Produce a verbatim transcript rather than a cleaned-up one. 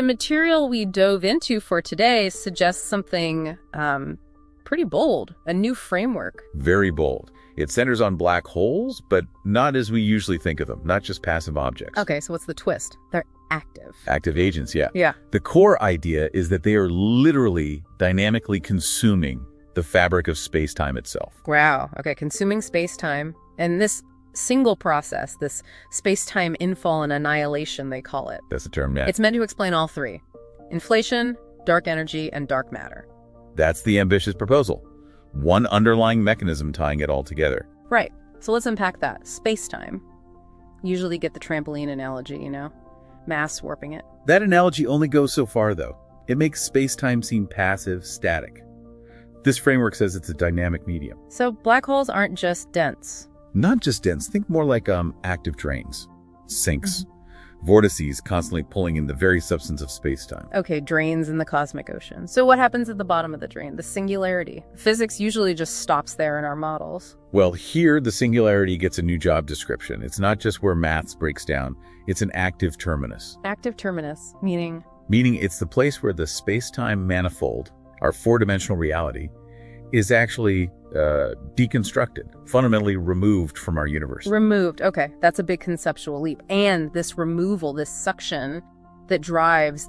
the material we dove into for today suggests something um, pretty bold, a new framework. Very bold. It centers on black holes, but not as we usually think of them, not just passive objects. Okay, so what's the twist? They're active. Active agents, yeah. Yeah. The core idea is that they are literally dynamically consuming the fabric of space-time itself. Wow. Okay, consuming space-time. And this single process, this space-time infall and annihilation, they call it. That's the term, yeah. It's meant to explain all three. Inflation, dark energy, and dark matter. That's the ambitious proposal. One underlying mechanism tying it all together. Right. So let's unpack that. Space-time. Usually get the trampoline analogy, you know? Mass warping it. That analogy only goes so far, though. It makes space-time seem passive, static. This framework says it's a dynamic medium. So black holes aren't just dense. Not just dense. Think more like um, active drains, sinks, mm-hmm. vortices constantly pulling in the very substance of space-time. Okay, drains in the cosmic ocean. So what happens at the bottom of the drain? The singularity. Physics usually just stops there in our models. Well, here the singularity gets a new job description. It's not just where maths breaks down. It's an active terminus. Active terminus, meaning? Meaning it's the place where the space-time manifold, our four-dimensional reality, is actually uh, deconstructed, fundamentally removed from our universe. Removed. Okay. That's a big conceptual leap. And this removal, this suction that drives the